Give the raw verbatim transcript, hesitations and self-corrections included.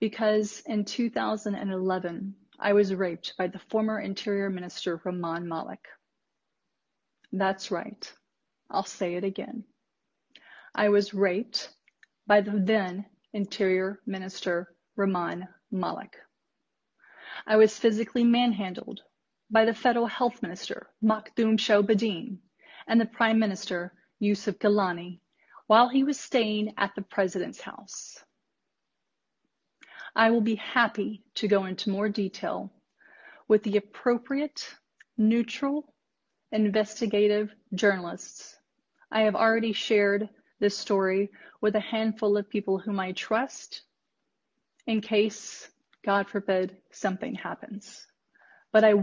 because in two thousand eleven, I was raped by the former Interior Minister, Rehman Malik. That's right. I'll say it again. I was raped by the then Interior Minister, Rehman Malik. I was physically manhandled by the Federal Health Minister, Makhdoom Shahabuddin, and the Prime Minister, Yousuf Gillani, while he was staying at the President's house. I will be happy to go into more detail with the appropriate, neutral, investigative journalists. I have already shared this story with a handful of people whom I trust in case, God forbid, something happens. But I